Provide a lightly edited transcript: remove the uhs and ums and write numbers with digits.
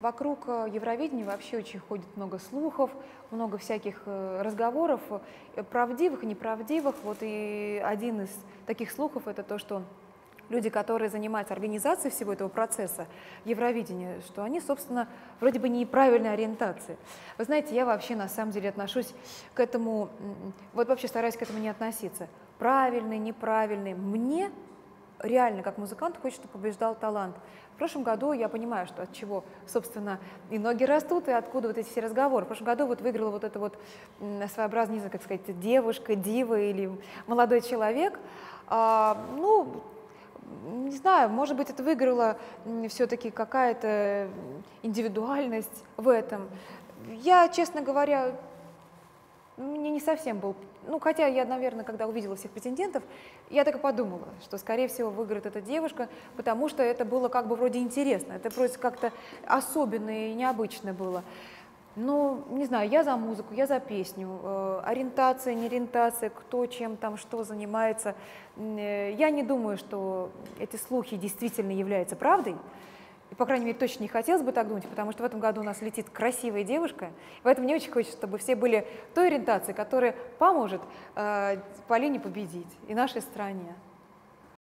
Вокруг Евровидения вообще очень ходит много слухов, много всяких разговоров, правдивых, неправдивых. Вот и один из таких слухов — это то, что люди, которые занимаются организацией всего этого процесса Евровидения, что они, собственно, вроде бы неправильной ориентации. Вы знаете, я вообще на самом деле отношусь к этому, вот вообще стараюсь к этому не относиться. Правильный, неправильный. Мне реально, как музыкант, хочется, чтобы побеждал талант. В прошлом году я понимаю, что от чего, собственно, и ноги растут, и откуда вот эти все разговоры. В прошлом году вот выиграла вот эта вот своеобразная, не знаю, как сказать, девушка, дива или молодой человек. Не знаю, может быть, это выиграла все-таки какая-то индивидуальность в этом. Я, честно говоря, мне не совсем был... Ну, хотя я, наверное, когда увидела всех претендентов, я так и подумала, что, скорее всего, выиграет эта девушка, потому что это было как бы вроде интересно, это просто как-то особенно и необычно было. Но, не знаю, я за музыку, я за песню, ориентация, неориентация, кто чем там, что занимается. Я не думаю, что эти слухи действительно являются правдой. И, по крайней мере, точно не хотелось бы так думать, потому что в этом году у нас летит красивая девушка. Поэтому мне очень хочется, чтобы все были той ориентации, которая поможет Полине победить и нашей стране.